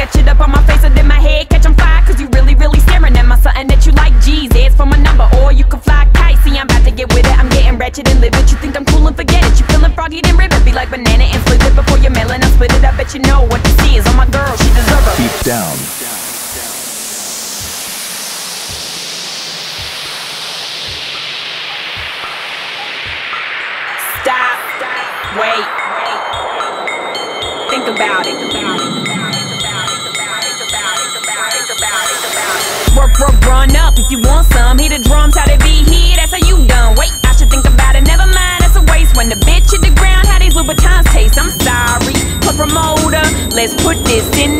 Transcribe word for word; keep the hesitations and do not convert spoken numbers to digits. got shit up on my face and in my head, catch on fire, cause you really, really staring at my something that you like. G's, ask for my number, or you can fly kite. See, I'm about to get with it, I'm getting ratchet and live it. You think I'm cool and forget it, you feeling froggy, then ribbit. Be like banana and split it before you're mailing, I split it. I bet you know what you see is on my girl, she deserve it. Deep down, stop, wait, think about it. Work, work, run up if you want some. Hear the drums, how they be here, that's how you done. Wait, I should think about it, never mind, that's a waste. When the bitch hit the ground, how these Louboutins taste. I'm sorry, put promoter, let's put this in